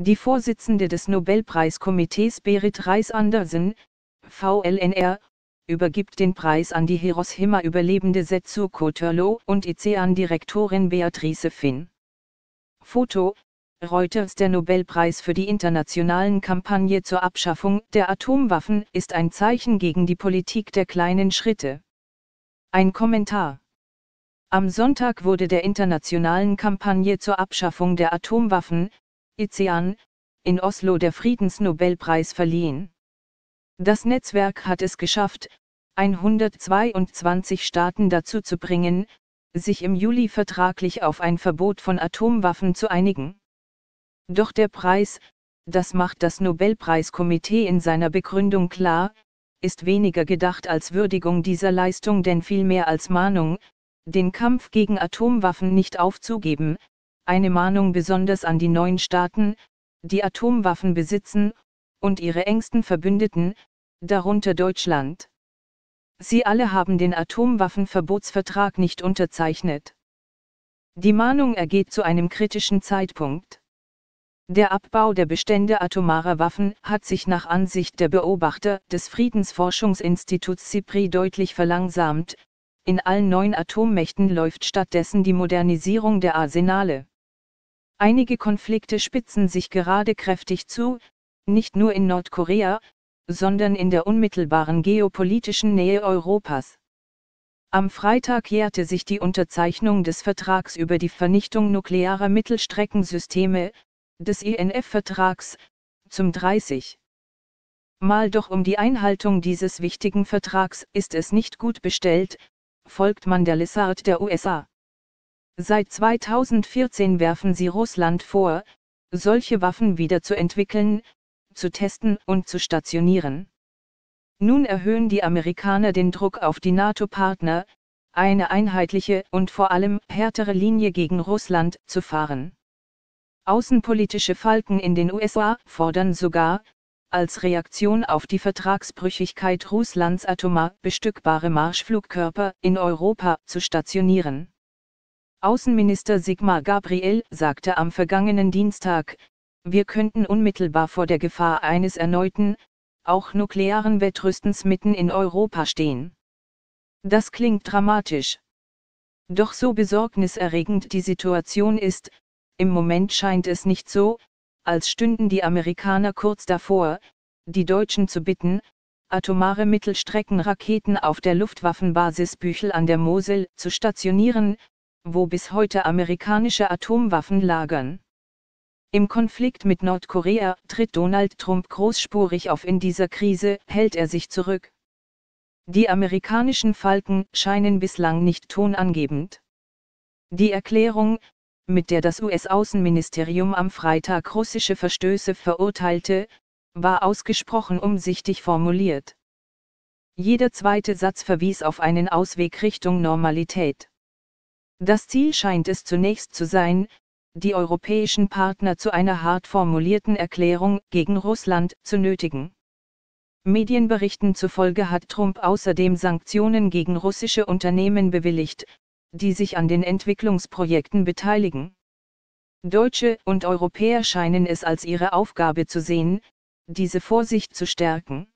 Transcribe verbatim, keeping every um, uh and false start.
Die Vorsitzende des Nobelpreiskomitees Berit Reiss-Andersen, V L N R, übergibt den Preis an die Hiroshima-Überlebende Setsuko Thurlow und I C A N-Direktorin Beatrice Finn. Foto: Reuters. Der Nobelpreis für die internationalen Kampagne zur Abschaffung der Atomwaffen ist ein Zeichen gegen die Politik der kleinen Schritte. Ein Kommentar. Am Sonntag wurde der internationalen Kampagne zur Abschaffung der Atomwaffen, I C A N, in Oslo der Friedensnobelpreis verliehen. Das Netzwerk hat es geschafft, hundertzweiundzwanzig Staaten dazu zu bringen, sich im Juli vertraglich auf ein Verbot von Atomwaffen zu einigen. Doch der Preis, das macht das Nobelpreiskomitee in seiner Begründung klar, ist weniger gedacht als Würdigung dieser Leistung, denn vielmehr als Mahnung, den Kampf gegen Atomwaffen nicht aufzugeben, eine Mahnung besonders an die neuen Staaten, die Atomwaffen besitzen, und ihre engsten Verbündeten, darunter Deutschland. Sie alle haben den Atomwaffenverbotsvertrag nicht unterzeichnet. Die Mahnung ergeht zu einem kritischen Zeitpunkt. Der Abbau der Bestände atomarer Waffen hat sich nach Ansicht der Beobachter des Friedensforschungsinstituts C I P R I deutlich verlangsamt, in allen neuen Atommächten läuft stattdessen die Modernisierung der Arsenale. Einige Konflikte spitzen sich gerade kräftig zu, nicht nur in Nordkorea, sondern in der unmittelbaren geopolitischen Nähe Europas. Am Freitag jährte sich die Unterzeichnung des Vertrags über die Vernichtung nuklearer Mittelstreckensysteme, des I N F-Vertrags, zum dreißigsten Mal. Doch um die Einhaltung dieses wichtigen Vertrags ist es nicht gut bestellt, folgt man der Lissart der U S A. Seit zweitausendvierzehn werfen sie Russland vor, solche Waffen wieder zu entwickeln, zu testen und zu stationieren. Nun erhöhen die Amerikaner den Druck auf die NATO-Partner, eine einheitliche und vor allem härtere Linie gegen Russland zu fahren. Außenpolitische Falken in den U S A fordern sogar, als Reaktion auf die Vertragsbrüchigkeit Russlands atomar bestückbare Marschflugkörper in Europa zu stationieren. Außenminister Sigmar Gabriel sagte am vergangenen Dienstag, wir könnten unmittelbar vor der Gefahr eines erneuten, auch nuklearen Wettrüstens mitten in Europa stehen. Das klingt dramatisch. Doch so besorgniserregend die Situation ist, im Moment scheint es nicht so, als stünden die Amerikaner kurz davor, die Deutschen zu bitten, atomare Mittelstreckenraketen auf der Luftwaffenbasis Büchel an der Mosel zu stationieren, wo bis heute amerikanische Atomwaffen lagern. Im Konflikt mit Nordkorea tritt Donald Trump großspurig auf, in dieser Krise hält er sich zurück. Die amerikanischen Falken scheinen bislang nicht tonangebend. Die Erklärung, mit der das U S-Außenministerium am Freitag russische Verstöße verurteilte, war ausgesprochen umsichtig formuliert. Jeder zweite Satz verwies auf einen Ausweg Richtung Normalität. Das Ziel scheint es zunächst zu sein, die europäischen Partner zu einer hart formulierten Erklärung gegen Russland zu nötigen. Medienberichten zufolge hat Trump außerdem Sanktionen gegen russische Unternehmen bewilligt, die sich an den Entwicklungsprojekten beteiligen. Deutsche und Europäer scheinen es als ihre Aufgabe zu sehen, diese Vorsicht zu stärken.